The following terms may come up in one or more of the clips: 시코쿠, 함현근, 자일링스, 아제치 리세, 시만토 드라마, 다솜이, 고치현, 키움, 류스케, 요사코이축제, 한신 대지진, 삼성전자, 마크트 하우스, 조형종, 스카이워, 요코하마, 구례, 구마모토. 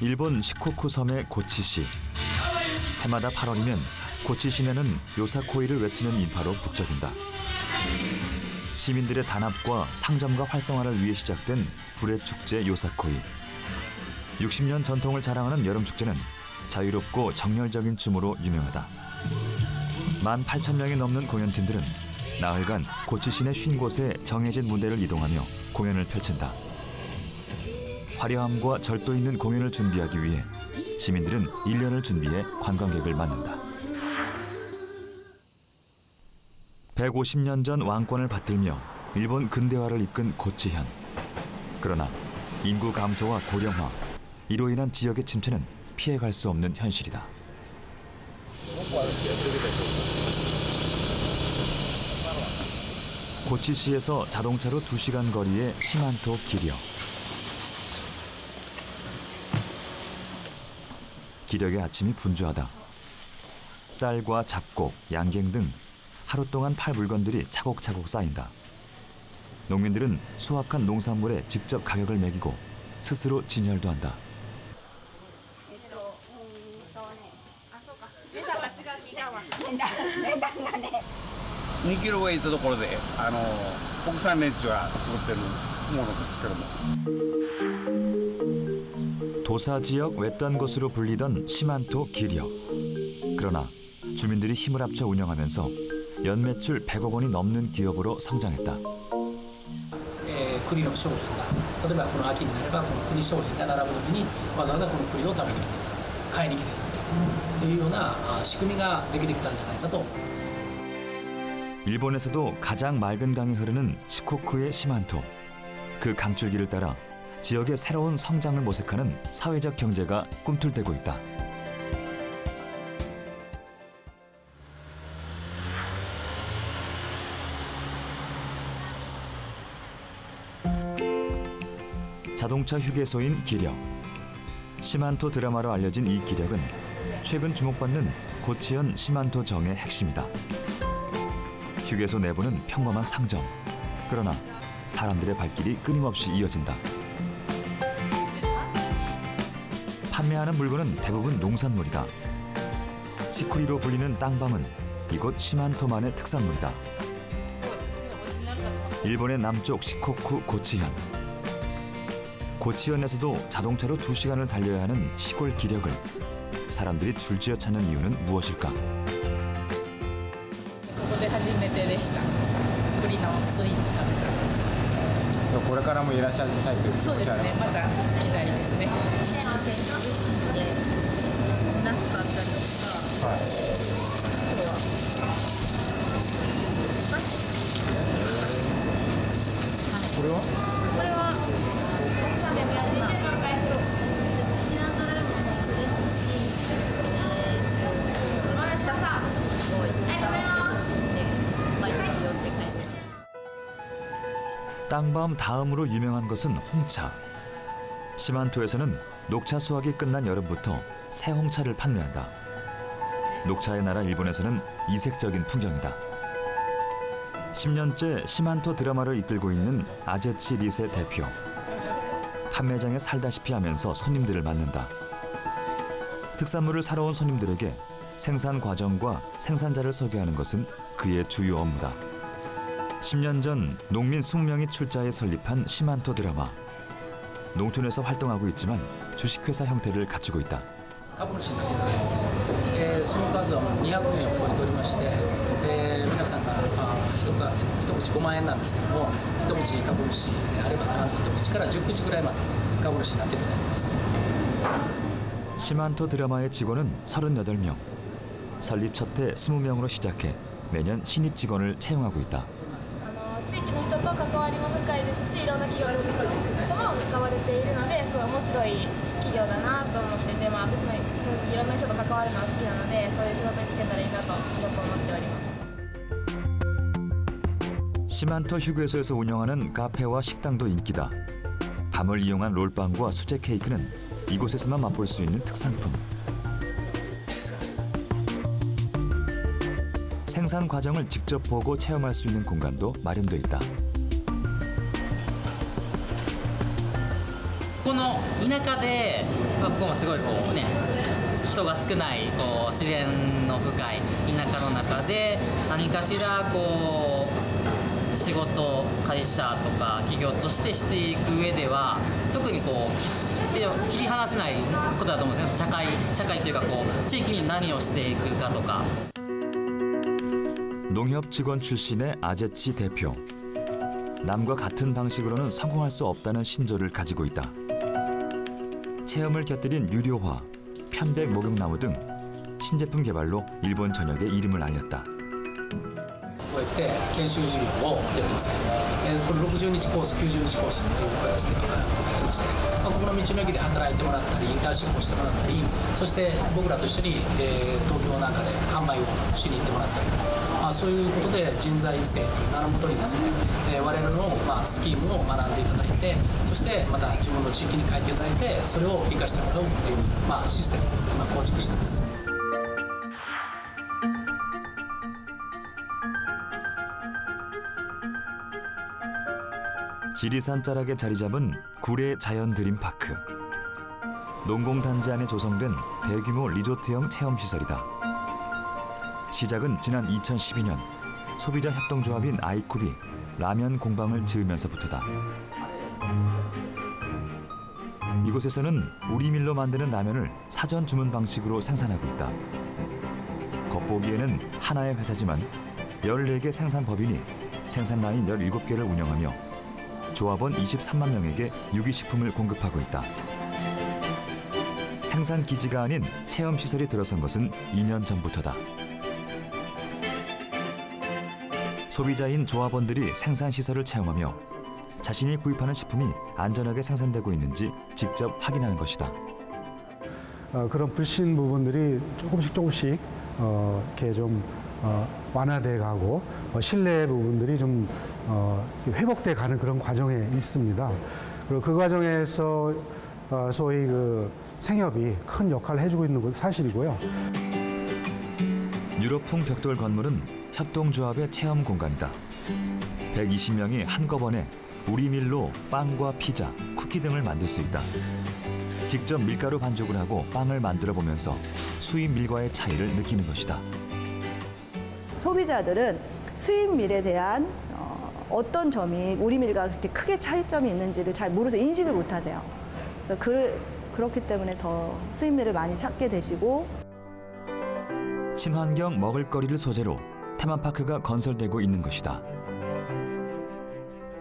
일본 시코쿠 섬의 고치시. 해마다 8월이면 고치 시내는 요사코이를 외치는 인파로 북적인다. 시민들의 단합과 상점과 활성화를 위해 시작된 불의 축제 요사코이. 60년 전통을 자랑하는 여름 축제는 자유롭고 정열적인 춤으로 유명하다. 18,000명이 넘는 공연팀들은 나흘간 고치 시내 50곳에 정해진 무대를 이동하며 공연을 펼친다. 화려함과 절도 있는 공연을 준비하기 위해 시민들은 1년을 준비해 관광객을 맞는다. 150년 전 왕권을 받들며 일본 근대화를 이끈 고치현. 그러나 인구 감소와 고령화, 이로 인한 지역의 침체는 피해갈 수 없는 현실이다. 고치시에서 자동차로 2시간 거리의 시만토 기력. 기력의 아침이 분주하다. 쌀과 잡곡, 양갱 등 하루 동안 팔 물건들이 차곡차곡 쌓인다. 농민들은 수확한 농산물에 직접 가격을 매기고 스스로 진열도 한다. 도사 지역 외딴 곳으로 불리던 시만토 기력. 그러나 주민들이 힘을 합쳐 운영하면서 연매출 100억 원이 넘는 기업으로 성장했다. 일본에서도 가장 맑은 강이 흐르는 시코쿠의 시만토. 그 강줄기를 따라 지역의 새로운 성장을 모색하는 사회적 경제가 꿈틀대고 있다. 자동차 휴게소인 기력. 시만토 드라마로 알려진 이 기력은 최근 주목받는 고치현 시만토 정의 핵심이다. 휴게소 내부는 평범한 상점. 그러나 사람들의 발길이 끊임없이 이어진다. 판매하는 물건은 대부분 농산물이다. 치쿠리로 불리는 땅밤은 이곳 시만토만의 특산물이다. 일본의 남쪽 시코쿠 고치현. 고치현에서도 자동차로 2시간을 달려야 하는 시골 기력을 사람들이 줄지어 찾는 이유는 무엇일까? 땅밤 다음으로 유명한 것은 홍차. 시만토에서는 녹차 수확이 끝난 여름부터 새 홍차를 판매한다. 녹차의 나라 일본에서는 이색적인 풍경이다. 10년째 시만토 드라마를 이끌고 있는 아제치 리세 대표. 판매장에 살다시피 하면서 손님들을 맞는다. 특산물을 사러 온 손님들에게 생산 과정과 생산자를 소개하는 것은 그의 주요 업무다. 10년 전 농민 20명이 출자해 설립한 시만토 드라마. 농촌에서 활동하고 있지만 주식회사 형태를 갖추고 있다. 시만토 드라마의 직원은 38명. 설립 첫 해 20명으로 시작해 매년 신입 직원을 채용하고 있다. 시만토 휴게소에서 운영하는 카페와 식당도 인기다. 밤을 이용한 롤빵과 수제 케이크는 이곳에서만 맛볼 수 있는 특산품. 생산 과정을 직접 보고 체험할 수 있는 공간도 마련돼 있다. このの田舎で、まあ、ここもすごいこうね人が少ないこう自然の深い田舎の中で何かしらこう仕事会社とか企業としてしていく上では特にこう。 切り離せないことだと思うんですね。社会というかこう地域に何をしていくかとか。農협 직원 출신의 아제치 대표. 남과 같은 방식으로는 성공할 수 없다는 신조를 가지고 있다. 체험을 곁들인 유료화, 편백 목욕나무 등 신제품 개발로 일본 전역에 이름을 알렸다. こうやって研修事業をやってます。この60日コース、90日コースという形で、まあ、この道の駅で働いてもらったり、インターンシップをしてもらったり、そして僕らと一緒に東京なんかで販売をしに行ってもらったり、まあそういうことで人材育成という名のもとにですね、我々のまあスキームを学んでいただいて、それを生かしてもらうっていうまあシステム、まあ構築してます。 지리산 자락에 자리 잡은 구례 자연드림파크. 농공단지 안에 조성된 대규모 리조트형 체험시설이다. 시작은 지난 2012년 소비자 협동조합인 아이쿱이 라면 공방을 지으면서부터다. 이곳에서는 우리밀로 만드는 라면을 사전 주문 방식으로 생산하고 있다. 겉보기에는 하나의 회사지만 14개 생산법인이 생산라인 17개를 운영하며 조합원 23만 명에게 유기식품을 공급하고 있다. 생산기지가 아닌 체험시설이 들어선 것은 2년 전부터다. 소비자인 조합원들이 생산시설을 체험하며 자신이 구입하는 식품이 안전하게 생산되고 있는지 직접 확인하는 것이다. 그런 불신 부분들이 조금씩 이렇게 좀 완화돼 가고 신뢰 부분들이 좀 회복돼 가는 그런 과정에 있습니다. 그리고 그 과정에서 소위 그 생협이 큰 역할을 해주고 있는 건 사실이고요. 유럽풍 벽돌 건물은 협동조합의 체험 공간이다. 120명이 한꺼번에 우리밀로 빵과 피자, 쿠키 등을 만들 수 있다. 직접 밀가루 반죽을 하고 빵을 만들어 보면서 수입 밀과의 차이를 느끼는 것이다. 소비자들은 수입 밀에 대한 어떤 점이 우리밀과 그렇게 크게 차이점이 있는지를 잘 모르서 인식을 못하세요. 그래서 그렇기 때문에 더 수입밀을 많이 찾게 되시고. 친환경 먹을거리를 소재로 테마파크가 건설되고 있는 것이다.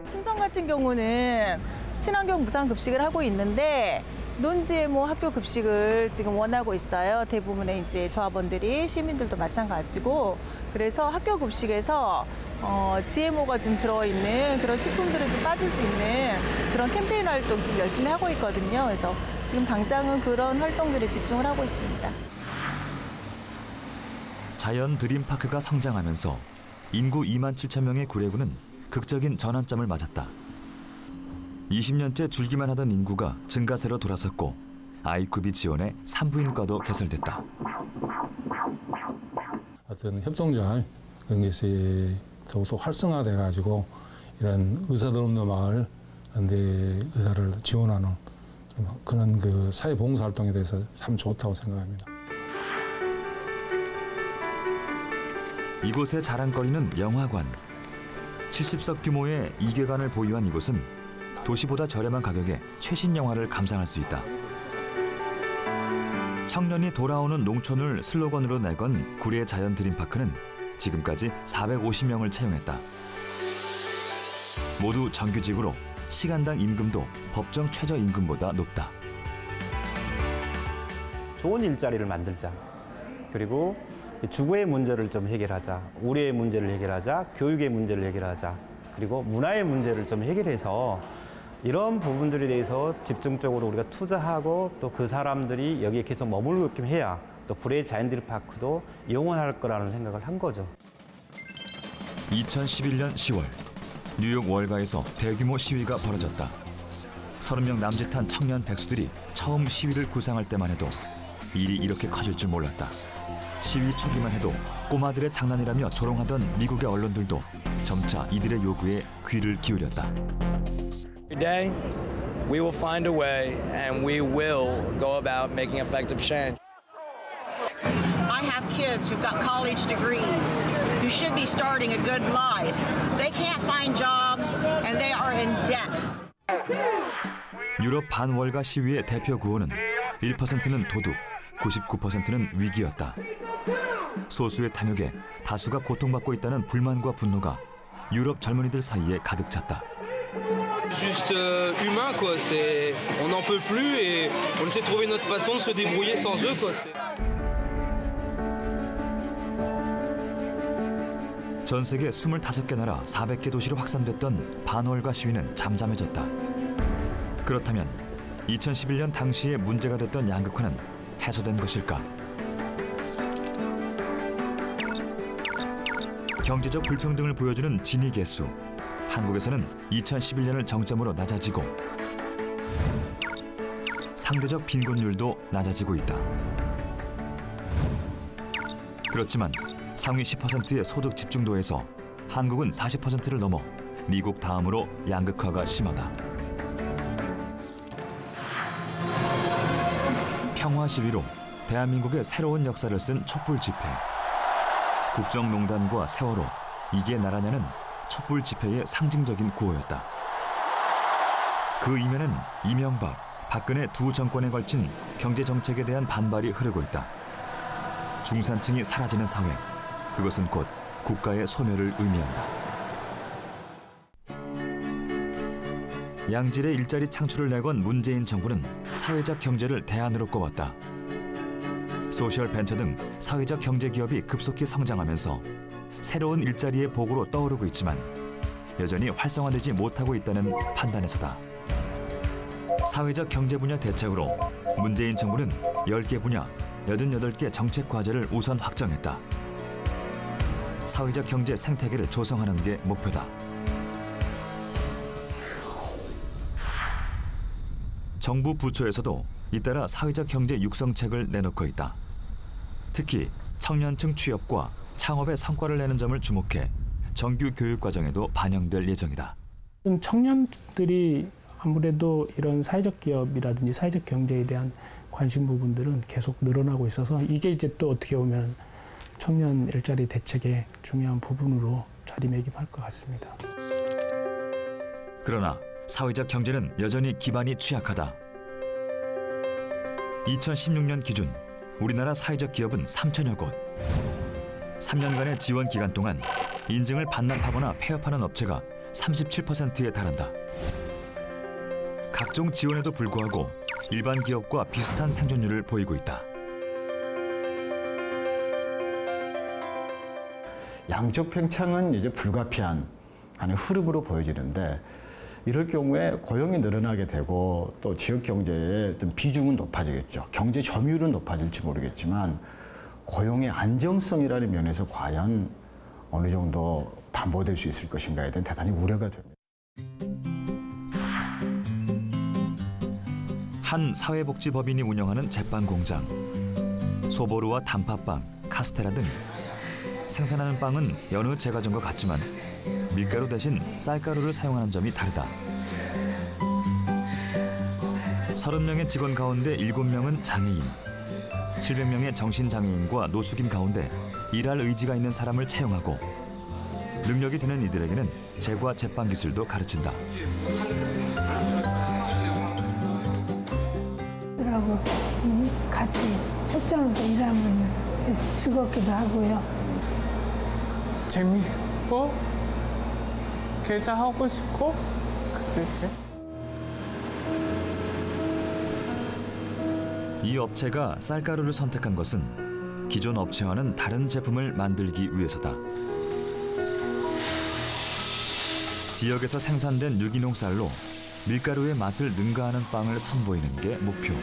순천 같은 경우는 친환경 무상 급식을 하고 있는데 논지에 뭐 학교 급식을 지금 원하고 있어요. 대부분의 이제 조합원들이 시민들도 마찬가지고 그래서 학교 급식에서. GMO가 좀 들어있는 그런 식품들을 좀 빠질 수 있는 그런 캠페인 활동 지금 열심히 하고 있거든요. 그래서 지금 당장은 그런 활동들에 집중을 하고 있습니다. 자연 드림파크가 성장하면서 인구 2만 7천 명의 구례구는 극적인 전환점을 맞았다. 20년째 줄기만 하던 인구가 증가세로 돌아섰고 아이쿱이 지원해 산부인과도 개설됐다. 어떤 협동조합 그런 것이 더욱더 활성화돼가지고 이런 의사들 없는 마을, 그런데 의사를 지원하는 그런 그 사회봉사 활동에 대해서 참 좋다고 생각합니다. 이곳의 자랑거리는 영화관. 70석 규모의 2개관을 보유한 이곳은 도시보다 저렴한 가격에 최신 영화를 감상할 수 있다. 청년이 돌아오는 농촌을 슬로건으로 내건 구례 자연 드림파크는 지금까지 450명을 채용했다. 모두 정규직으로 시간당 임금도 법정 최저임금보다 높다. 좋은 일자리를 만들자. 그리고 주거의 문제를 좀 해결하자. 우리의 문제를 해결하자. 교육의 문제를 해결하자. 그리고 문화의 문제를 좀 해결해서 이런 부분들에 대해서 집중적으로 우리가 투자하고 또 그 사람들이 여기에 계속 머물게끔 해야 또 구례 자연드림파크도 영원할 거라는 생각을 한 거죠. 2011년 10월 뉴욕 월가에서 대규모 시위가 벌어졌다. 30명 남짓한 청년 백수들이 처음 시위를 구상할 때만 해도 일이 이렇게 커질 줄 몰랐다. 시위 초기만 해도 꼬마들의 장난이라며 조롱하던 미국의 언론들도 점차 이들의 요구에 귀를 기울였다. we will find a way and we will go about making effective change. I have kids who've got college degrees who should be starting a good life. They can't find jobs and they are in debt. 유럽 반월가 시위의 대표 구호는 1%는 도둑, 99%는 위기였다. 소수의 탐욕에 다수가 고통받고 있다는 불만과 분노가 유럽 젊은이들 사이에 가득 찼다. Juste humain quoi, c'est on n'en peut plus et on sait trouver notre façon de se débrouiller sans eux quoi. 전 세계 25개 나라 400개 도시로 확산됐던 반월가 시위는 잠잠해졌다. 그렇다면 2011년 당시에 문제가 됐던 양극화는 해소된 것일까? 경제적 불평등을 보여주는 지니 계수. 한국에서는 2011년을 정점으로 낮아지고 상대적 빈곤율도 낮아지고 있다. 그렇지만 상위 10%의 소득 집중도에서 한국은 40%를 넘어 미국 다음으로 양극화가 심하다. 평화 시위로 대한민국의 새로운 역사를 쓴 촛불 집회. 국정농단과 세월호, 이게 나라냐는 촛불 집회의 상징적인 구호였다. 그 이면엔 이명박, 박근혜 두 정권에 걸친 경제정책에 대한 반발이 흐르고 있다. 중산층이 사라지는 사회, 그것은 곧 국가의 소멸을 의미한다. 양질의 일자리 창출을 내건 문재인 정부는 사회적 경제를 대안으로 꼽았다. 소셜 벤처 등 사회적 경제 기업이 급속히 성장하면서 새로운 일자리의 복으로 떠오르고 있지만 여전히 활성화되지 못하고 있다는 판단에서다. 사회적 경제 분야 대책으로 문재인 정부는 10개 분야 88개 정책 과제를 우선 확정했다. 사회적 경제 생태계를 조성하는 게 목표다. 정부 부처에서도 잇따라 사회적 경제 육성책을 내놓고 있다. 특히 청년층 취업과 창업의 성과를 내는 점을 주목해 정규 교육 과정에도 반영될 예정이다. 청년들이 아무래도 이런 사회적 기업이라든지 사회적 경제에 대한 관심 부분들은 계속 늘어나고 있어서 이게 이제 또 어떻게 보면 청년 일자리 대책의 중요한 부분으로 자리매김할 것 같습니다. 그러나 사회적 경제는 여전히 기반이 취약하다. 2016년 기준 우리나라 사회적 기업은 3천여 곳. 3년간의 지원 기간 동안 인증을 반납하거나 폐업하는 업체가 37%에 달한다. 각종 지원에도 불구하고 일반 기업과 비슷한 생존율을 보이고 있다. 양적 팽창은 이제 불가피한 하나의 흐름으로 보여지는데 이럴 경우에 고용이 늘어나게 되고 또 지역 경제의 어떤 비중은 높아지겠죠. 경제 점유율은 높아질지 모르겠지만 고용의 안정성이라는 면에서 과연 어느 정도 담보될 수 있을 것인가에 대한 대단히 우려가 됩니다. 한 사회복지법인이 운영하는 제빵 공장. 소보루와 단팥빵, 카스테라 등 생산하는 빵은 여느 제과점과 같지만 밀가루 대신 쌀가루를 사용하는 점이 다르다. 30명의 직원 가운데 7명은 장애인. 700명의 정신장애인과 노숙인 가운데 일할 의지가 있는 사람을 채용하고 능력이 되는 이들에게는 제과 제빵 기술도 가르친다. 그러고 같이 협조하면서 일하면 즐겁기도 하고요. 재미있고 계좌하고 싶고 그렇게. 이 업체가 쌀가루를 선택한 것은 기존 업체와는 다른 제품을 만들기 위해서다. 지역에서 생산된 유기농 쌀로 밀가루의 맛을 능가하는 빵을 선보이는 게 목표.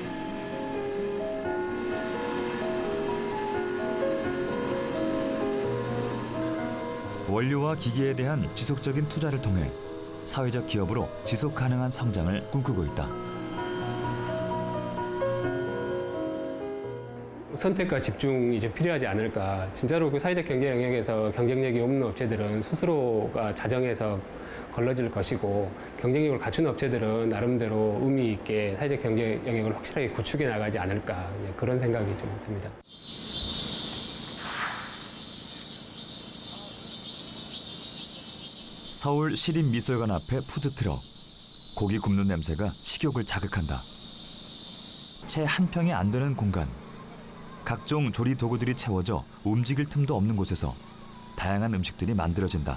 원료와 기계에 대한 지속적인 투자를 통해 사회적 기업으로 지속 가능한 성장을 꿈꾸고 있다. 선택과 집중이 좀 필요하지 않을까. 진짜로 그 사회적 경제 영역에서 경쟁력이 없는 업체들은 스스로가 자정해서 걸러질 것이고, 경쟁력을 갖춘 업체들은 나름대로 의미 있게 사회적 경제 영역을 확실하게 구축해 나가지 않을까, 그런 생각이 좀 듭니다. 서울 시립미술관 앞에 푸드트럭. 고기 굽는 냄새가 식욕을 자극한다. 채 한 평이 안 되는 공간. 각종 조리 도구들이 채워져 움직일 틈도 없는 곳에서 다양한 음식들이 만들어진다.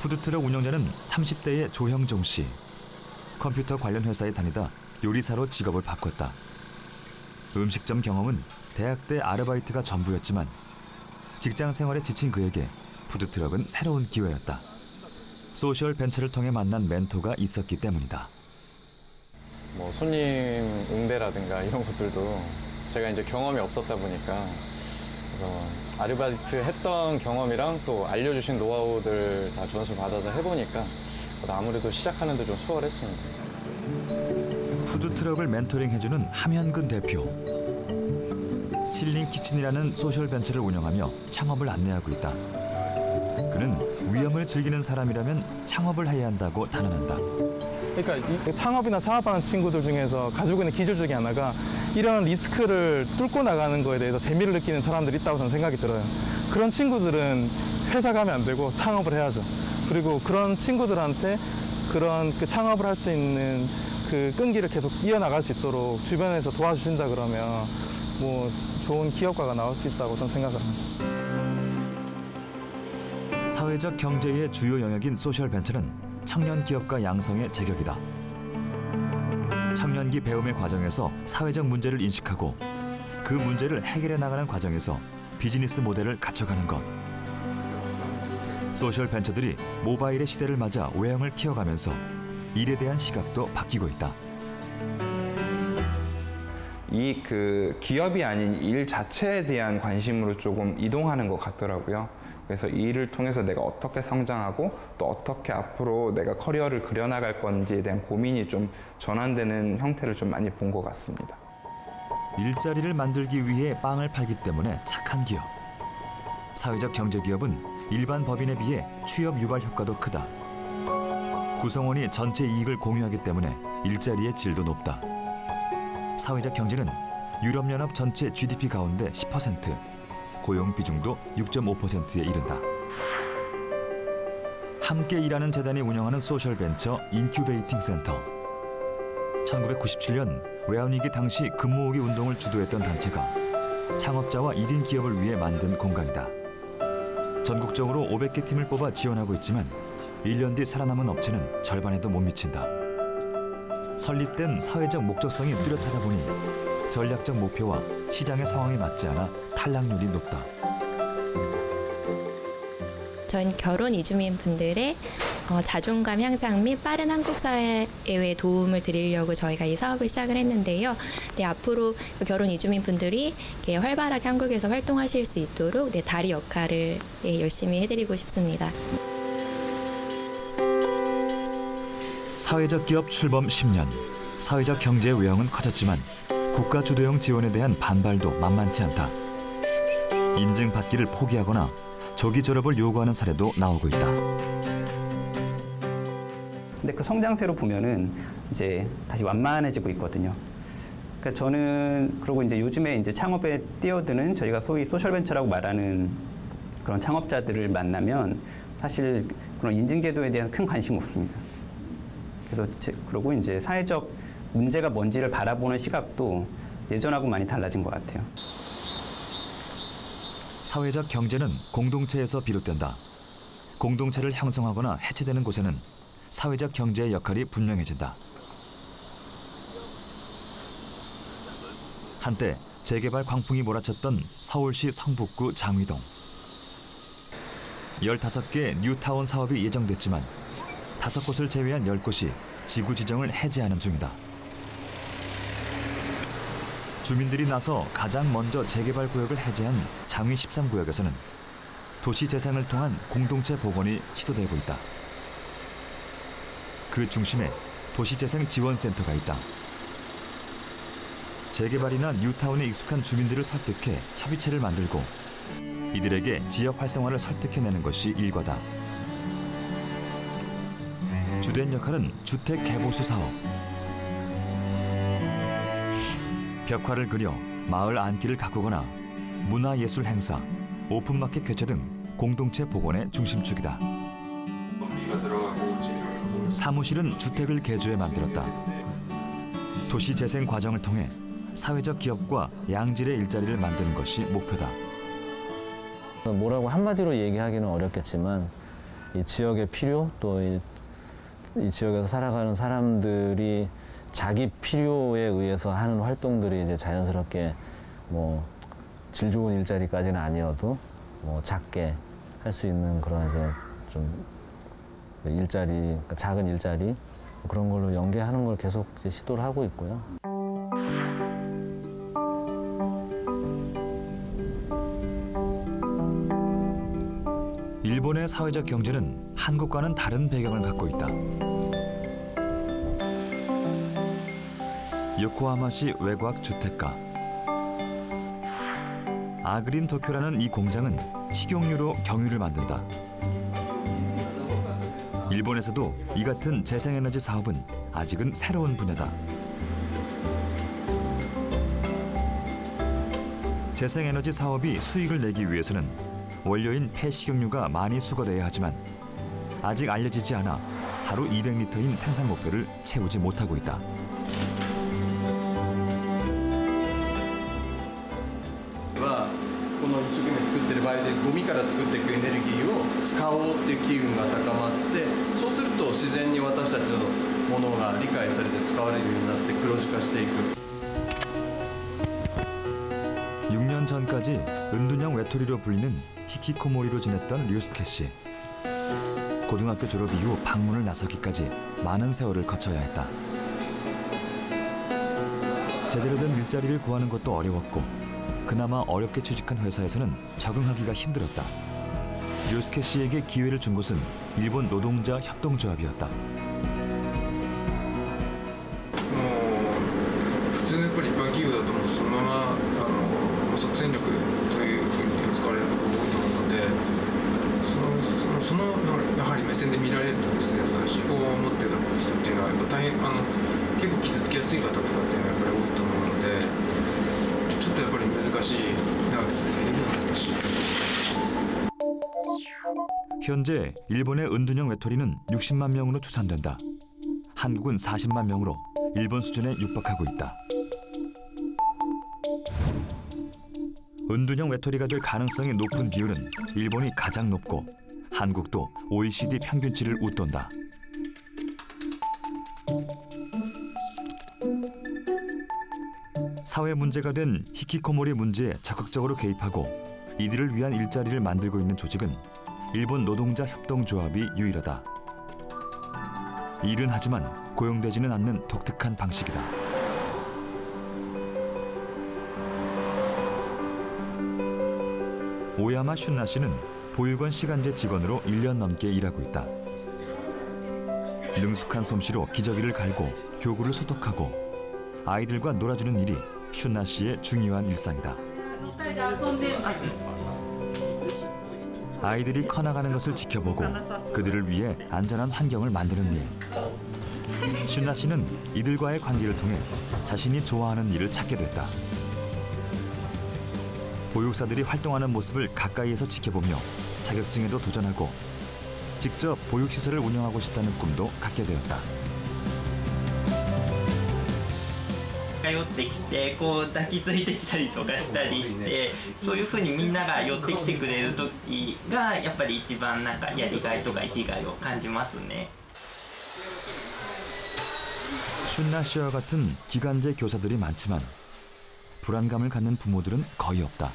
푸드트럭 운영자는 30대의 조형종 씨. 컴퓨터 관련 회사에 다니다 요리사로 직업을 바꿨다. 음식점 경험은 대학 때 아르바이트가 전부였지만 직장 생활에 지친 그에게 푸드트럭은 새로운 기회였다. 소셜 벤처를 통해 만난 멘토가 있었기 때문이다. 뭐 손님 응대라든가 이런 것들도 제가 이제 경험이 없었다 보니까, 그래서 아르바이트 했던 경험이랑 또 알려주신 노하우들 다 전수 받아서 해보니까 아무래도 시작하는 데 좀 수월했습니다. 푸드트럭을 멘토링해주는 함현근 대표. 칠링 키친이라는 소셜 벤처를 운영하며 창업을 안내하고 있다. 그는 위험을 즐기는 사람이라면 창업을 해야 한다고 단언한다. 그러니까 창업이나 사업하는 친구들 중에서 가지고 있는 기질 중에 하나가 이런 리스크를 뚫고 나가는 거에 대해서 재미를 느끼는 사람들이 있다고 저는 생각이 들어요. 그런 친구들은 회사 가면 안 되고 창업을 해야죠. 그리고 그런 친구들한테 그런 그 창업을 할 수 있는 그 끈기를 계속 이어나갈 수 있도록 주변에서 도와주신다 그러면 뭐 좋은 기업가가 나올 수 있다고 저는 생각을 합니다. 사회적 경제의 주요 영역인 소셜 벤처는 청년 기업가 양성의 제격이다. 청년기 배움의 과정에서 사회적 문제를 인식하고 그 문제를 해결해 나가는 과정에서 비즈니스 모델을 갖춰가는 것. 소셜 벤처들이 모바일의 시대를 맞아 외형을 키워가면서 일에 대한 시각도 바뀌고 있다. 이 기업이 아닌 일 자체에 대한 관심으로 조금 이동하는 것 같더라고요. 그래서 이 일을 통해서 내가 어떻게 성장하고 또 어떻게 앞으로 내가 커리어를 그려나갈 건지에 대한 고민이 좀 전환되는 형태를 좀 많이 본 것 같습니다. 일자리를 만들기 위해 빵을 팔기 때문에 착한 기업. 사회적 경제기업은 일반 법인에 비해 취업 유발 효과도 크다. 구성원이 전체 이익을 공유하기 때문에 일자리의 질도 높다. 사회적 경제는 유럽연합 전체 GDP 가운데 10%, 고용 비중도 6.5%에 이른다. 함께 일하는 재단이 운영하는 소셜벤처 인큐베이팅 센터. 1997년 외환위기 당시 근무오기 운동을 주도했던 단체가 창업자와 1인 기업을 위해 만든 공간이다. 전국적으로 500개 팀을 뽑아 지원하고 있지만 1년 뒤 살아남은 업체는 절반에도 못 미친다. 설립된 사회적 목적성이 뚜렷하다 보니 전략적 목표와 시장의 상황에 맞지 않아 탈락률이 높다. 전 결혼 이주민 분들의 자존감 향상 및 빠른 한국 사회에 도움을 드리려고 저희가 이 사업을 시작을 했는데요. 네, 앞으로 결혼 이주민 분들이 활발하게 한국에서 활동하실 수 있도록 다리 역할을 열심히 해드리고 싶습니다. 사회적 기업 출범 10년. 사회적 경제 외형은 커졌지만 국가 주도형 지원에 대한 반발도 만만치 않다. 인증받기를 포기하거나 조기 졸업을 요구하는 사례도 나오고 있다. 근데 그 성장세로 보면은 이제 다시 완만해지고 있거든요. 그러니까 저는 그러고 이제 요즘에 이제 창업에 뛰어드는 저희가 소위 소셜벤처라고 말하는 그런 창업자들을 만나면 사실 그런 인증제도에 대한 큰 관심이 없습니다. 그래서 그러고 이제 사회적 문제가 뭔지를 바라보는 시각도 예전하고 많이 달라진 것 같아요. 사회적 경제는 공동체에서 비롯된다. 공동체를 형성하거나 해체되는 곳에는 사회적 경제의 역할이 분명해진다. 한때 재개발 광풍이 몰아쳤던 서울시 성북구 장위동. 15개 뉴타운 사업이 예정됐지만 5곳을 제외한 10곳이 지구 지정을 해제하는 중이다. 주민들이 나서 가장 먼저 재개발 구역을 해제한 장위 13구역에서는 도시 재생을 통한 공동체 복원이 시도되고 있다. 그 중심에 도시재생지원센터가 있다. 재개발이나 뉴타운에 익숙한 주민들을 설득해 협의체를 만들고 이들에게 지역 활성화를 설득해내는 것이 일과다. 주된 역할은 주택 개보수 사업. 벽화를 그려 마을 안길을 가꾸거나 문화예술 행사, 오픈마켓 개최 등 공동체 복원의 중심축이다. 사무실은 주택을 개조해 만들었다. 도시 재생 과정을 통해 사회적 기업과 양질의 일자리를 만드는 것이 목표다. 뭐라고 한마디로 얘기하기는 어렵겠지만 이 지역의 필요, 또 이 지역에서 살아가는 사람들이 자기 필요에 의해서 하는 활동들이 이제 자연스럽게 뭐 질 좋은 일자리까지는 아니어도 뭐 작게 할 수 있는 그런 이제 좀 일자리, 그러니까 작은 일자리 그런 걸로 연계하는 걸 계속 이제 시도를 하고 있고요. 일본의 사회적 경제는 한국과는 다른 배경을 갖고 있다. 요코하마시 외곽 주택가. 아그린 도쿄라는 이 공장은 식용유로 경유를 만든다. 일본에서도 이 같은 재생에너지 사업은 아직은 새로운 분야다. 재생에너지 사업이 수익을 내기 위해서는 원료인 폐식용유가 많이 수거돼야 하지만 아직 알려지지 않아 하루 200리터인 생산 목표를 채우지 못하고 있다. 이 6년 전까지 은둔형 외톨이로 불리는 히키코모리로 지냈던 류스케 씨. 고등학교 졸업 이후 방문을 나서기까지 많은 세월을 거쳐야 했다. 제대로 된 일자리를 구하는 것도 어려웠고 그나마 어렵게 취직한 회사에서는 적응하기가 힘들었다. 요스케 씨에게 기회를 준 곳은 일본 노동자 협동조합이었다. 현재 일본의 은둔형 외톨이는 60만 명으로 추산된다. 한국은 40만 명으로 일본 수준에 육박하고 있다. 은둔형 외톨이가 될 가능성이 높은 비율은 일본이 가장 높고 한국도 OECD 평균치를 웃돈다. 사회 문제가 된 히키코모리 문제에 적극적으로 개입하고 이들을 위한 일자리를 만들고 있는 조직은 일본 노동자 협동조합이 유일하다. 일은 하지만 고용되지는 않는 독특한 방식이다. 오야마 슌나 씨는 보육원 시간제 직원으로 1년 넘게 일하고 있다. 능숙한 솜씨로 기저귀를 갈고 교구를 소독하고 아이들과 놀아주는 일이 슌나 씨의 중요한 일상이다. 아이들이 커나가는 것을 지켜보고 그들을 위해 안전한 환경을 만드는 일. 슌나 씨는 이들과의 관계를 통해 자신이 좋아하는 일을 찾게 됐다. 보육사들이 활동하는 모습을 가까이에서 지켜보며 자격증에도 도전하고 직접 보육시설을 운영하고 싶다는 꿈도 갖게 되었다. 寄ってきてこう抱きついてきたりとかしたりしてそういうふうにみんなが寄ってきてくれる時がやっぱり一番なんかやりがいとか生きがいを感じますね。 슌나 씨와 같은 기간제 교사들이 많지만 불안감을 갖는 부모들은 거의 없다.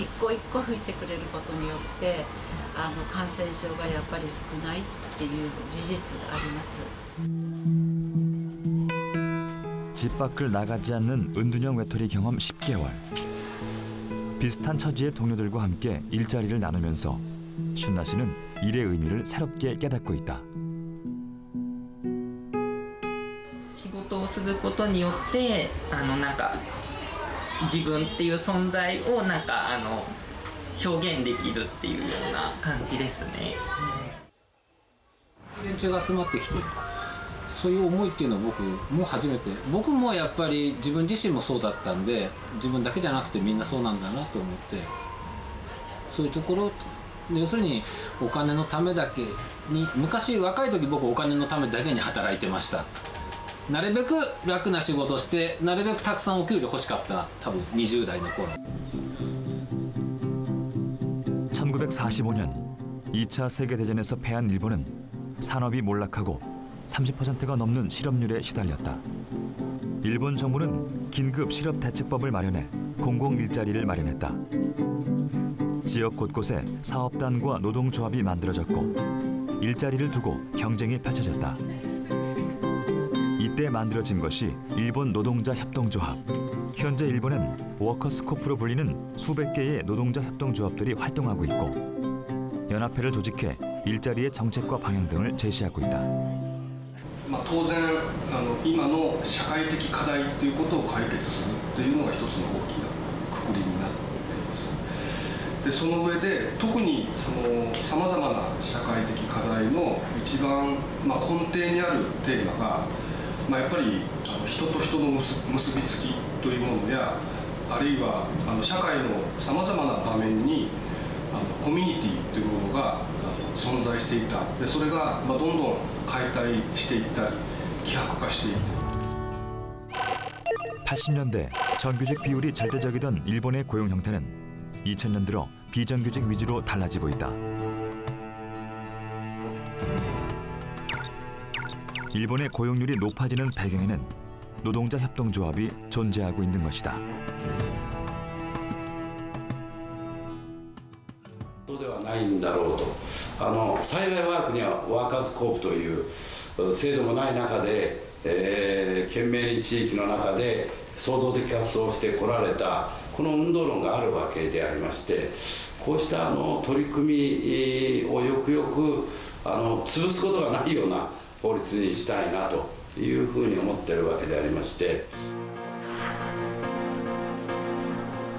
一個一個吹いてくれることによって感染症がやっぱり少ないっていう事実があります。집 밖을 나가지 않는 은둔형 외톨이 경험 10개월. 비슷한 처지의 동료들과 함께 일자리를 나누면서 슌나 씨는 일의 의미를 새롭게 깨닫고 있다. 仕事をすることによって自分っていう存在を表現できるっていうような感じですね。 連中が集まってきて、そういう思いっていうのは僕も初めて、僕もやっぱり自分自身もそうだったんで、自分だけじゃなくてみんなそうなんだなと思って、そういうところ。 要するにお金のためだけに、昔若い時僕お金のためだけに働いてました。なるべく楽な仕事してなるべくたくさんお給料欲しかった。多分20代の頃。 1945년 2차 세계대전에서 패한 일본은 산업이 몰락하고 30%가 넘는 실업률에 시달렸다. 일본 정부는 긴급 실업 대책법을 마련해 공공 일자리를 마련했다. 지역 곳곳에 사업단과 노동조합이 만들어졌고 일자리를 두고 경쟁이 펼쳐졌다. 이때 만들어진 것이 일본 노동자 협동조합. 현재 일본엔 워커스코프로 불리는 수백 개의 노동자 협동조합들이 활동하고 있고 연합회를 조직해 일자리의 정책과 방향 등을 제시하고 있다. でその上で特にさまざまな社会的課題の一番、根底にあるテーマが、やっぱり人と人の結びつきというものやあるいは社会のさまざまな場面にコミュニティというものが存在していた。でそれが、どんどん解体していったり希薄化していく。 80년대 정규직 비율이 절대적이던 일본의 고용 형태는 2000년 들어 비정규직 위주로 달라지고 있다. 일본의 고용률이 높아지는 배경에는 노동자 협동조합이 존재하고 있는 것이다. この運動論があるわけでありましてこうした取り組みをよくよく潰すことがないような法律にしたいなというふうに思っているわけでありまして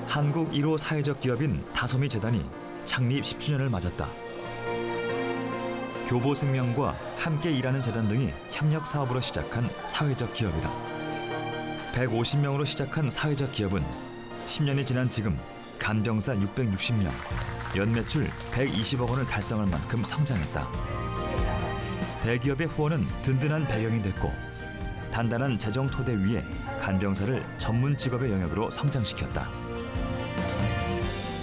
한국 1호 사회적 기업인 다솜이 재단이 창립 10주년을 맞았다. 교보생명과 함께 일하는 재단 등이 협력 사업으로 시작한 사회적 기업이다. 150명으로 시작한 사회적 기업은 10년이 지난 지금 간병사 660명, 연매출 120억 원을 달성할 만큼 성장했다. 대기업의 후원은 든든한 배경이 됐고 단단한 재정 토대 위에 간병사를 전문 직업의 영역으로 성장시켰다.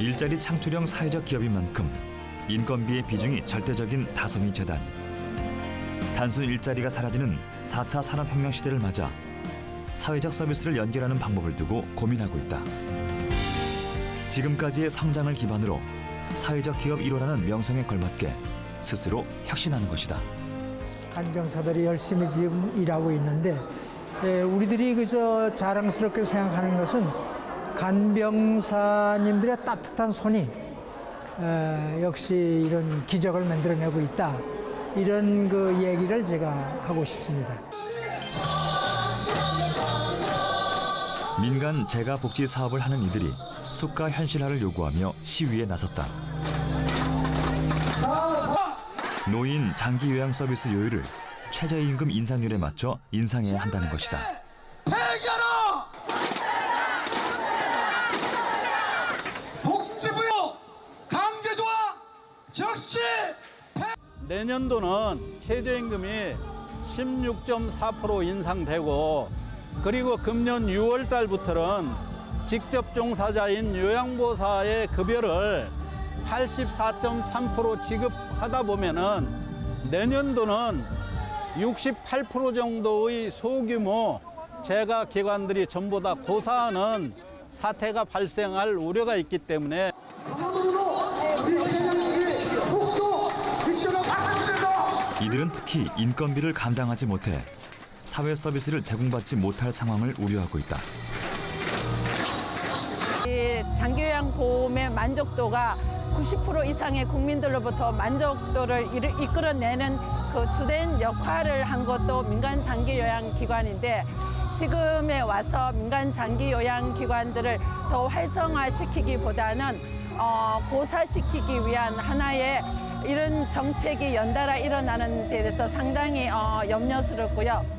일자리 창출형 사회적 기업인 만큼 인건비의 비중이 절대적인 다솜이 재단. 단순 일자리가 사라지는 4차 산업혁명 시대를 맞아 사회적 서비스를 연결하는 방법을 두고 고민하고 있다. 지금까지의 성장을 기반으로 사회적 기업 1호라는 명성에 걸맞게 스스로 혁신하는 것이다. 간병사들이 열심히 지금 일하고 있는데 우리들이 그저 자랑스럽게 생각하는 것은 간병사님들의 따뜻한 손이 역시 이런 기적을 만들어내고 있다. 이런 그 얘기를 제가 하고 싶습니다. 민간 재가복지 사업을 하는 이들이 숙가 현실화를 요구하며 시위에 나섰다. 노인 장기 요양 서비스 요율을 최저임금 인상률에 맞춰 인상해야 한다는 것이다. 복지부여 강제조항 즉시 내년도는 최저임금이 16.4% 인상되고 그리고 금년 6월 달부터는 직접 종사자인 요양보사의 급여를 84.3% 지급하다 보면은 내년도는 68% 정도의 소규모 재가 기관들이 전부 다 고사하는 사태가 발생할 우려가 있기 때문에 이들은 특히 인건비를 감당하지 못해 사회 서비스를 제공받지 못할 상황을 우려하고 있다. 장기요양 보험의 만족도가 90% 이상의 국민들로부터 만족도를 이끌어내는 그 주된 역할을 한 것도 민간 장기요양기관인데 지금에 와서 민간 장기요양기관들을 더 활성화시키기보다는 고사시키기 위한 하나의 이런 정책이 연달아 일어나는 데 대해서 상당히 염려스럽고요.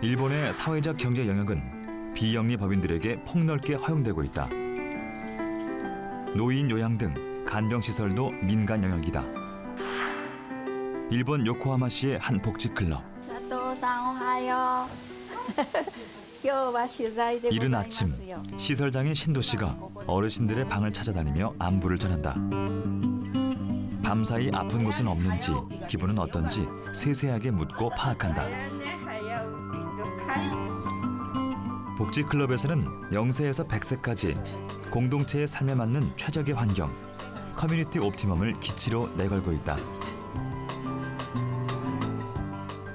일본의 사회적 경제 영역은 비영리 법인들에게 폭넓게 허용되고 있다. 노인 요양 등 간병시설도 민간 영역이다. 일본 요코하마시의 한 복지클럽. 이른 아침, 시설장인 신도 씨가 어르신들의 방을 찾아다니며 안부를 전한다. 밤사이 아픈 곳은 없는지, 기분은 어떤지 세세하게 묻고 파악한다. 복지클럽에서는 0세에서 100세까지 공동체의 삶에 맞는 최적의 환경, 커뮤니티 옵티멈을 기치로 내걸고 있다.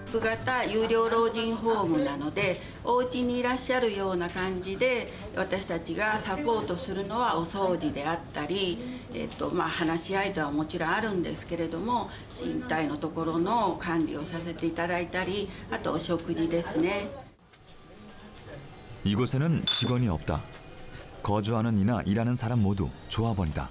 부가타 유료 로진 홈なので, お家にいらっしゃるような感じで私たちがサポートするのはお掃除であったり、まあ話し合いとはもちろんあるんですけれども、身体のところの管理をさせていただいたり、あとお食事ですね。 이곳에는 직원이 없다. 거주하는 이나 일하는 사람 모두 조합원이다.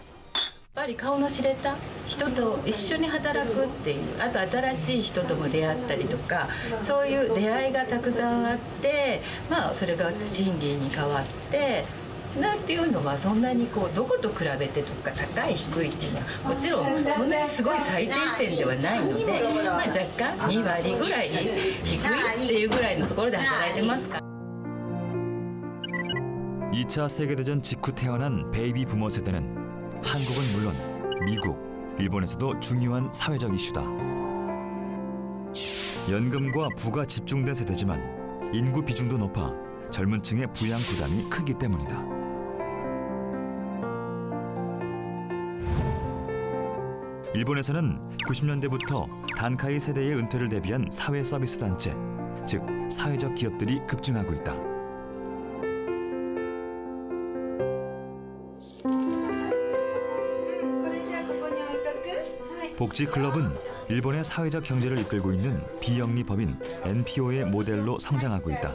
なんていうのはそんなにこうどこと比べてとか高い低いっていう、まあそれが賃金に変わって、まあ若干2割ぐらい低いっていうぐらいのところで働いてますから。 2차 세계대전 직후 태어난 베이비 부머 세대는 한국은 물론 미국, 일본에서도 중요한 사회적 이슈다. 연금과 부가 집중된 세대지만 인구 비중도 높아 젊은 층의 부양 부담이 크기 때문이다. 일본에서는 90년대부터 단카이 세대의 은퇴를 대비한 사회 서비스 단체, 즉 사회적 기업들이 급증하고 있다. 복지클럽은 일본의 사회적 경제를 이끌고 있는 비영리 법인 NPO의 모델로 성장하고 있다.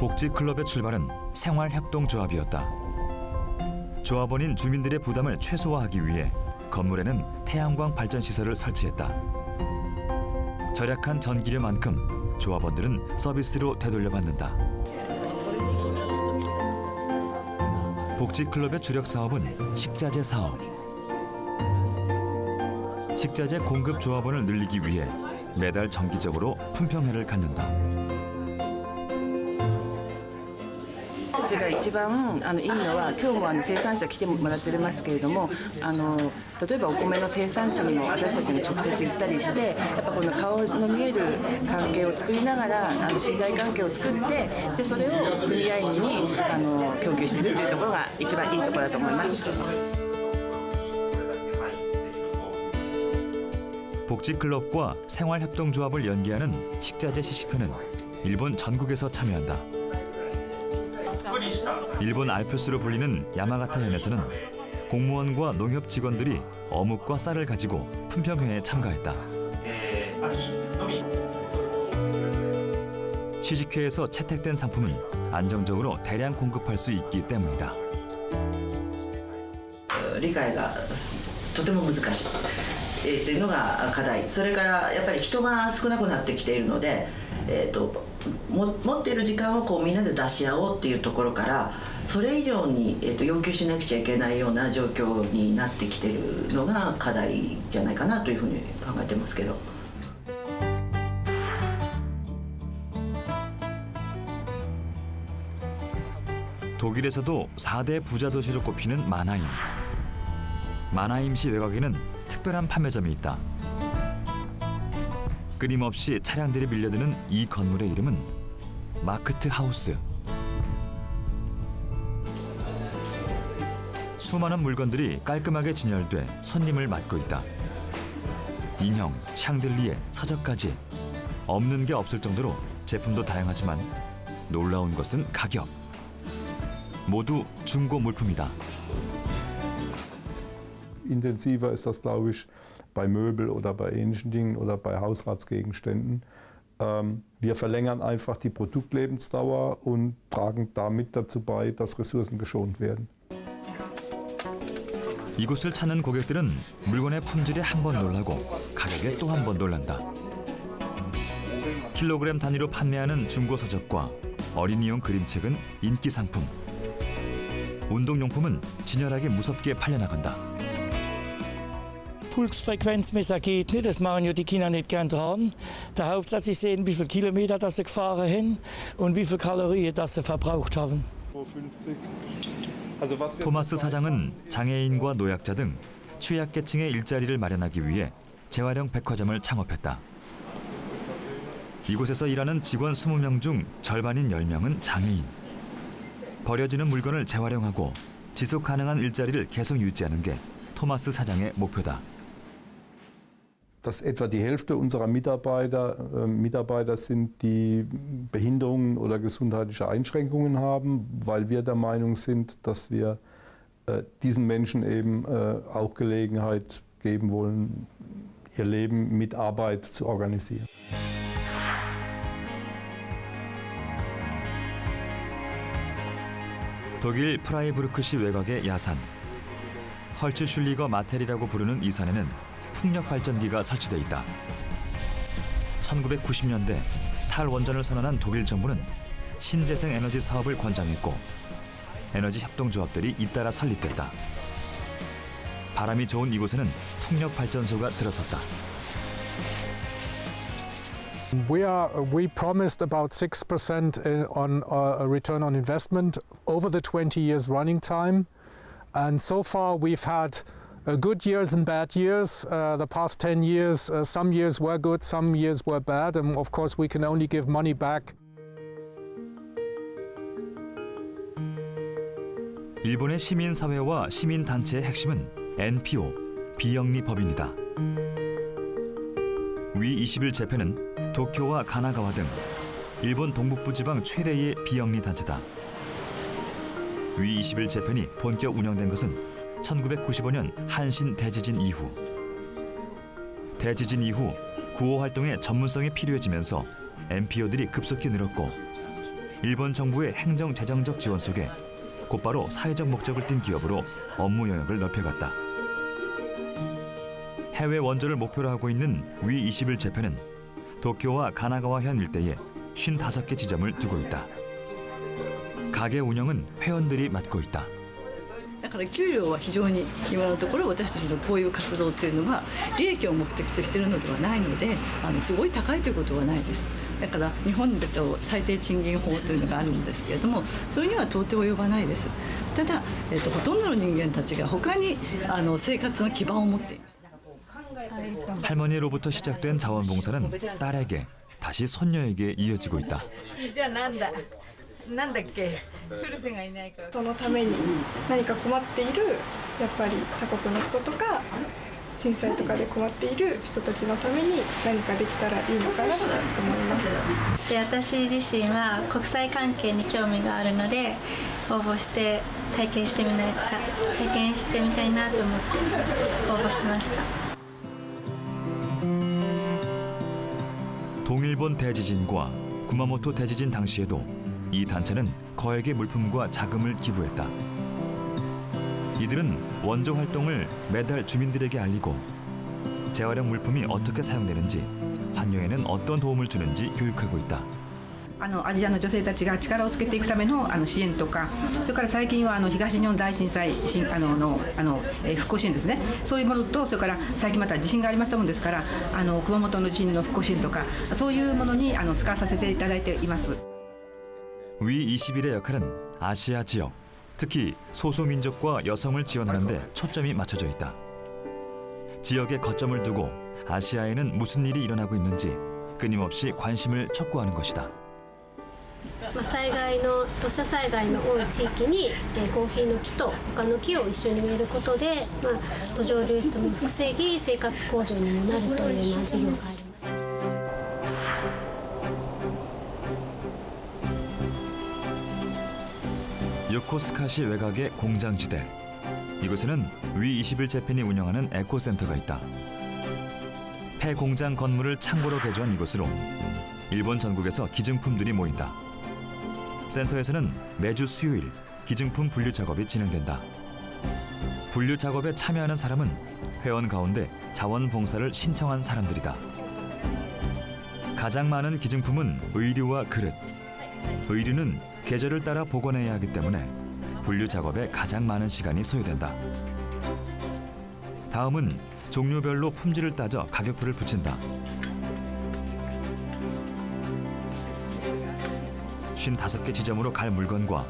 복지클럽의 출발은 생활협동조합이었다. 조합원인 주민들의 부담을 최소화하기 위해 건물에는 태양광 발전시설을 설치했다. 절약한 전기료만큼 조합원들은 서비스로 되돌려받는다. 복지클럽의 주력 사업은 식자재 사업. 식자재 공급 조합원을 늘리기 위해 매달 정기적으로 품평회를 갖는다. 제가 가장 인노와 교무원 생산자 来てもらってますけれども、例えばお米の生産地にも私たちの直接行ったりして、やっぱこの顔の見える関係を作りながら信頼関係を作って、それを組合員に供給しているというところが一番いいところだと思います。 복지클럽과 생활협동조합을 연계하는 식자재 시식회는 일본 전국에서 참여한다. 일본 알프스로 불리는 야마가타현에서는 공무원과 농협 직원들이 어묵과 쌀을 가지고 품평회에 참가했다. 시식회에서 채택된 상품은 안정적으로 대량 공급할 수 있기 때문이다. 이해가 とても難しいというのが課題。それからやっぱり人が少なくなってきているので。 持ってる時間をこうみんなで出し合おうっていうところからそれ以上に要求しなくちゃいけないような状況になってきてるのが課題じゃないかなというふうに考えてますけど。 독일에서도 4대 부자 도시로 꼽히는 마나임. 마나임시 외곽에는 특별한 판매점이 있다. 끊임없이 차량들이 밀려드는 이 건물의 이름은 마크트 하우스. 수많은 물건들이 깔끔하게 진열돼 손님을 맞고 있다. 인형, 샹들리에, 서적까지 없는 게 없을 정도로 제품도 다양하지만 놀라운 것은 가격. 모두 중고 물품이다. Intensiver ist das, glaube ich, bei Möbel oder bei ähnlichen Dingen oder bei Hausratsgegenständen. Wir verlängern einfach die Produktlebensdauer und tragen damit dazu bei, dass Ressourcen geschont werden. 이곳을 찾는 고객들은 물건의 품질에 한 번 놀라고 가격에 또 한 번 놀란다. 킬로그램 단위로 판매하는 중고 서적과 어린이용 그림책은 인기 상품. 운동용품은 진열하게 무섭게 팔려나간다. Pulsfrequenzmesser geht nicht, das machen ja die Kinder nicht gern dran. Der Hauptsatz ist sehen, wie viele Kilometer das sie gefahren haben und wie viele Kalorien das sie verbraucht haben. 토마스 사장은 장애인과 노약자 등 취약계층의 일자리를 마련하기 위해 재활용 백화점을 창업했다. 이곳에서 일하는 직원 20명 중 절반인 10명은 장애인. 버려지는 물건을 재활용하고 지속 가능한 일자리를 계속 유지하는 게 토마스 사장의 목표다. Dass etwa die Hälfte unserer Mitarbeiter sind, die Behinderungen oder gesundheitliche Einschränkungen haben, weil wir der Meinung sind, dass wir diesen Menschen eben auch Gelegenheit geben wollen, ihr Leben mit Arbeit zu organisieren. 독일 프라이부르크시 외곽의 야산. 헐츠슐리거 마텔이라고 부르는 이 산에는 풍력발전기가 설치돼 있다. 1990년대 탈원전을 선언한 독일 정부는 신재생 에너지 사업을 권장했고 에너지 협동조합들이 잇따라 설립됐다. 바람이 좋은 이곳에는 풍력발전소가 들어섰다. We promised about 6% on return on investment over the 20 years running time, and so far we've had good years and bad years. The past 10 years, some years were good, some years were bad, and of course we can only give money back. 일본의 시민사회와 시민단체의 핵심은 NPO, 비영리법인이다. 위21 재팬은 도쿄와 가나가와 등 일본 동북부 지방 최대의 비영리단체다. 위21 재팬이 본격 운영된 것은 1995년 한신 대지진 이후. 대지진 이후 구호 활동에 전문성이 필요해지면서 NPO들이 급속히 늘었고 일본 정부의 행정 재정적 지원 속에 곧바로 사회적 목적을 띈 기업으로 업무 영역을 넓혀갔다. 해외 원조를 목표로 하고 있는 위21 재팬은 도쿄와 가나가와현 일대에 55개 지점을 두고 있다. 가게 운영은 회원들이 맡고 있다. だから給料は非常に今のところ私たちのこういう活動っていうのは利益を目的としているのではないので、すごい高いということはないです。だから日本だと最低賃金法というのがあるんですけれども、それには到底及ばないです。ただ、ほとんどの人間たちが他に生活の基盤を持っています。 할머니로부터 시작된 자원봉사는 딸에게 다시 손녀에게 이어지고 있다. 이제 난다. なんだっけ、古瀬がいないから。そのために何か困っているやっぱり他国の人とか震災とかで困っている人たちのために何かできたらいいのかなと思います。で、私自身は国際関係に興味があるので応募して体験してみたい、体験してみたいなと思って応募しました。 동일본 대지진과 구마모토 대지진 당시에도 이 단체는 거액의 물품과 자금을 기부했다. 이들은 원조 활동을 매달 주민들에게 알리고 재활용 물품이 어떻게 사용되는지, 환경에는 어떤 도움을 주는지 교육하고 있다. アジアの女性たちが力をつけていくための支援とか、それから最近は東日本大震災の復興支援ですね、そういうものと、それから最近また地震がありましたもんですから、熊本の地震の復興支援とか、そういうものに使わさせていただいています。 위21의 역할은 아시아 지역, 특히 소수민족과 여성을 지원하는 데 초점이 맞춰져 있다. 지역에 거점을 두고 아시아에는 무슨 일이 일어나고 있는지 끊임없이 관심을 촉구하는 것이다. 災害の土砂災害の多い地域にコーヒーの木と他の木を一緒に植えることで土壌流出も防ぎ生活向上にもなるというような事業があります。 요코스카시 외곽의 공장지대. 이곳에는 위21 재팬이 운영하는 에코센터가 있다. 폐공장 건물을 창고로 개조한 이곳으로 일본 전국에서 기증품들이 모인다. 센터에서는 매주 수요일 기증품 분류 작업이 진행된다. 분류 작업에 참여하는 사람은 회원 가운데 자원봉사를 신청한 사람들이다. 가장 많은 기증품은 의류와 그릇. 의류는 계절을 따라 복원해야 하기 때문에 분류 작업에 가장 많은 시간이 소요된다. 다음은 종류별로 품질을 따져 가격표를 붙인다. 55개 지점으로 갈 물건과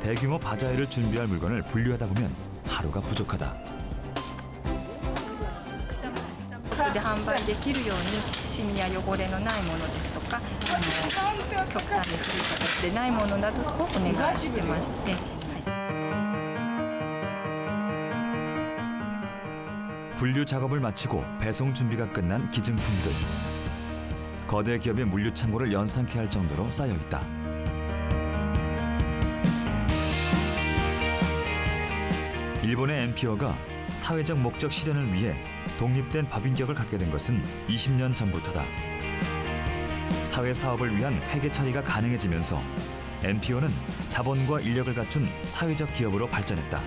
대규모 바자회를 준비할 물건을 분류하다 보면 하루가 부족하다. 분류 작업을 마치고 배송 준비가 끝난 기증품들. 거대 기업의 물류 창고를 연상케 할 정도로 쌓여 있다. 일본의 엠피어가 사회적 목적 실현을 위해 독립된 법인격을 갖게 된 것은 20년 전부터다. 사회 사업을 위한 회계 처리가 가능해지면서 엠피오는 자본과 인력을 갖춘 사회적 기업으로 발전했다.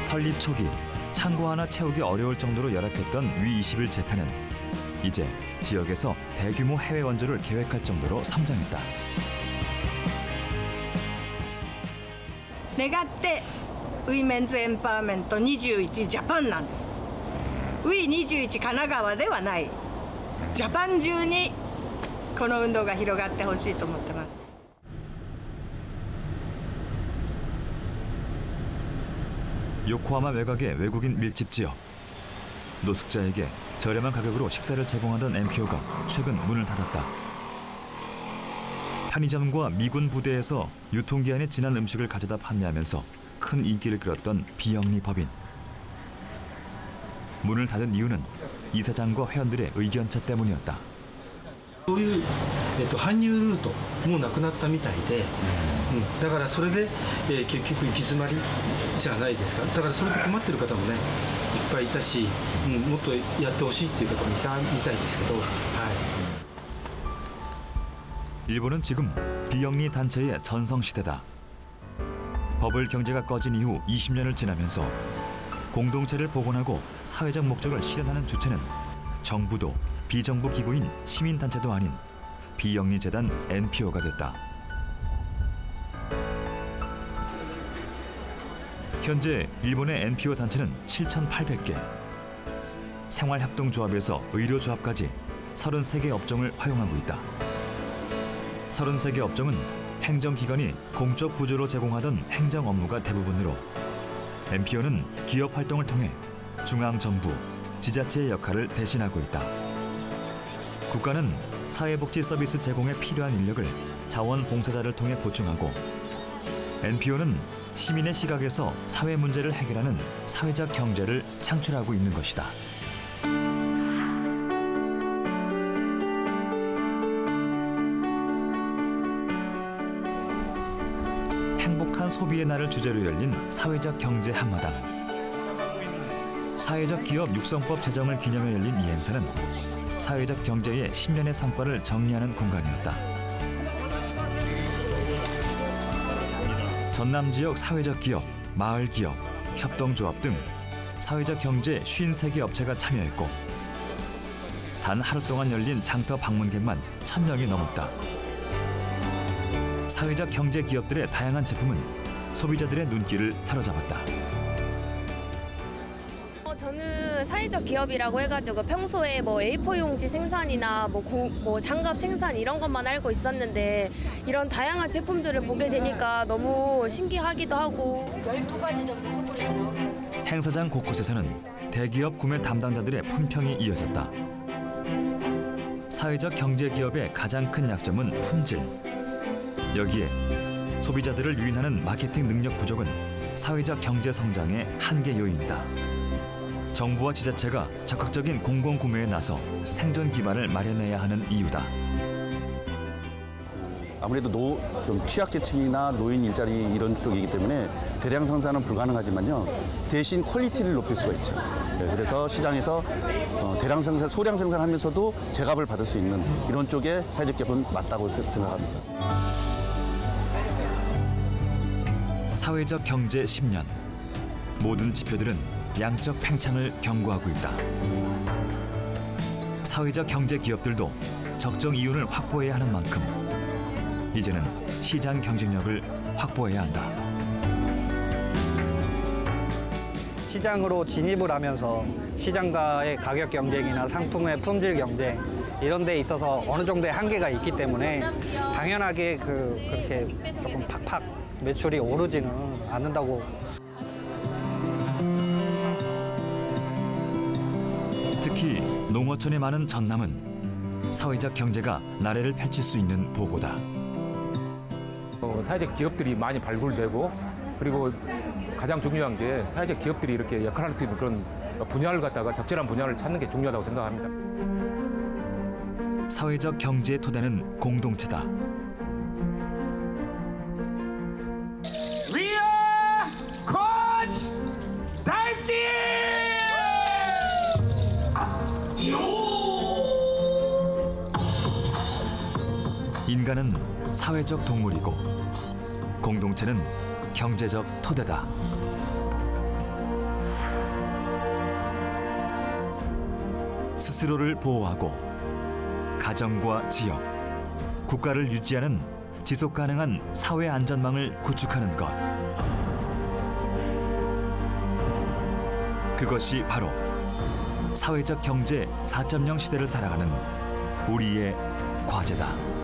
설립 초기 창고 하나 채우기 어려울 정도로 열악했던 위21 재팬은 이제 지역에서 대규모 해외 원조를 계획할 정도로 성장했다. 내가 때 위멘즈 엠파워먼트 21 재팬なんです. 위21 가나가와ではない. 재팬 中にこの運動が広がってほしいと思ってます. 요코하마 외곽의 외국인 밀집 지역. 노숙자에게 저렴한 가격으로 식사를 제공하던 엠피오가 최근 문을 닫았다. 편의점과 미군 부대에서 유통기한이 지난 음식을 가져다 판매하면서 큰 인기를 끌었던 비영리 법인. 문을 닫은 이유는 이사장과 회원들의 의견차 때문이었다. 일본은 지금 비영리 단체의 전성시대다. 버블 경제가 꺼진 이후 20년을 지나면서 공동체를 복원하고 사회적 목적을 실현하는 주체는 정부도 비정부 기구인 시민단체도 아닌 비영리재단 NPO가 됐다. 현재 일본의 NPO 단체는 7,800개. 생활협동조합에서 의료조합까지 33개 업종을 활용하고 있다. 33개 업종은 행정기관이 공적 부조로 제공하던 행정 업무가 대부분으로 NPO는 기업 활동을 통해 중앙정부, 지자체의 역할을 대신하고 있다. 국가는 사회복지 서비스 제공에 필요한 인력을 자원봉사자를 통해 보충하고 NPO는 시민의 시각에서 사회 문제를 해결하는 사회적 경제를 창출하고 있는 것이다. 행복한 소비의 날을 주제로 열린 사회적 경제 한마당. 사회적 기업 육성법 제정을 기념해 열린 이 행사는 사회적 경제의 10년의 성과를 정리하는 공간이었다. 전남 지역 사회적 기업, 마을 기업, 협동조합 등 사회적 경제 53개 업체가 참여했고 단 하루 동안 열린 장터 방문객만 1,000명이 넘었다. 사회적 경제 기업들의 다양한 제품은 소비자들의 눈길을 사로잡았다. 저는 시코쿠는 사회적 기업이라고 해가지고 평소에 뭐 A4 용지 생산이나 뭐 장갑 생산 이런 것만 알고 있었는데 이런 다양한 제품들을 보게 되니까 너무 신기하기도 하고. 12가지 정도 행사장 곳곳에서는 대기업 구매 담당자들의 품평이 이어졌다. 사회적 경제기업의 가장 큰 약점은 품질. 여기에 소비자들을 유인하는 마케팅 능력 부족은 사회적 경제 성장의 한계 요인이다. 정부와 지자체가 적극적인 공공구매에 나서 생존 기반을 마련해야 하는 이유다. 아무래도 좀 취약계층이나 노인 일자리 이런 쪽이기 때문에 대량 생산은 불가능하지만요. 대신 퀄리티를 높일 수가 있죠. 네, 그래서 시장에서 대량 생산, 소량 생산하면서도 제값을 받을 수 있는 이런 쪽에 사회적 기업은 맞다고 생각합니다. 사회적 경제 10년. 모든 지표들은 양적 팽창을 경고하고 있다. 사회적 경제 기업들도 적정 이윤을 확보해야 하는 만큼 이제는 시장 경쟁력을 확보해야 한다. 시장으로 진입을 하면서 시장과의 가격 경쟁이나 상품의 품질 경쟁 이런 데 있어서 어느 정도의 한계가 있기 때문에 당연하게 그렇게 조금 팍팍 매출이 오르지는 않는다고. 특히 농어촌이 많은 전남은 사회적 경제가 나래를 펼칠 수 있는 보고다. 사회적 기업들이 많이 발굴되고 그리고 가장 중요한 게 사회적 기업들이 이렇게 역할할 수 있는 그런 분야를 갖다가 적절한 분야를 찾는 게 중요하다고 생각합니다. 사회적 경제의 토대는 공동체다. We are Coach Daisuke! 인간은 사회적 동물이고 공동체는 경제적 토대다. 스스로를 보호하고 가정과 지역, 국가를 유지하는 지속 가능한 사회 안전망을 구축하는 것. 그것이 바로 사회적 경제 4.0 시대를 살아가는 우리의 과제다.